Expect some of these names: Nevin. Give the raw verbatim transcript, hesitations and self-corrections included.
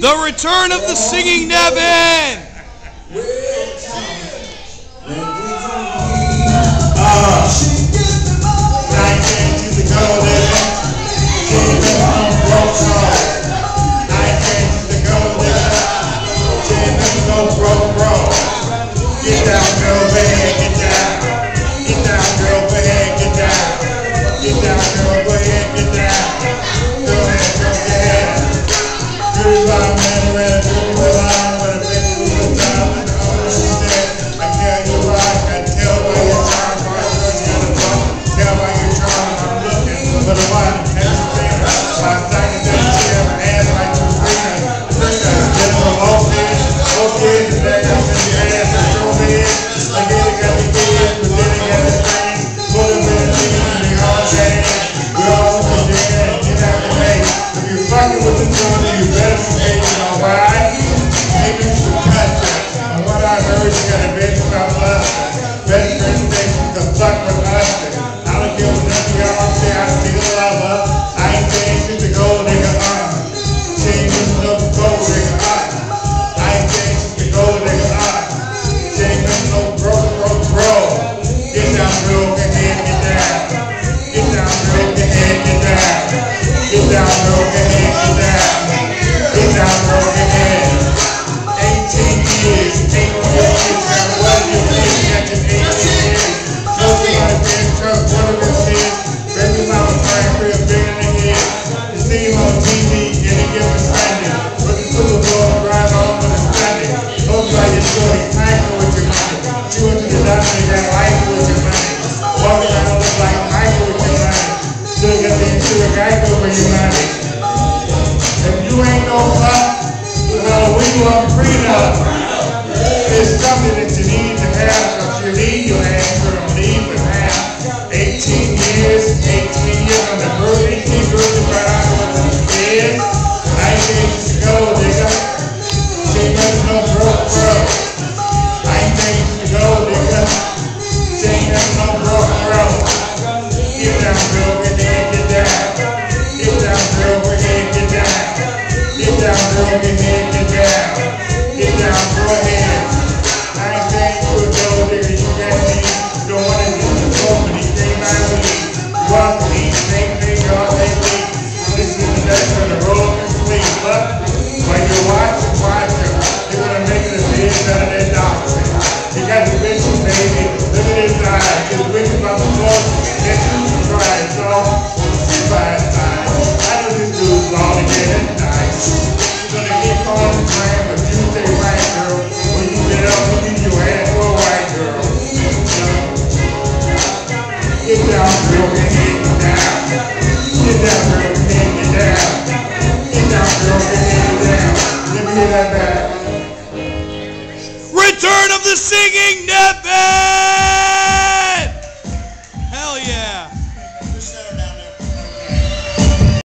The return of the singing Nevin. Singing!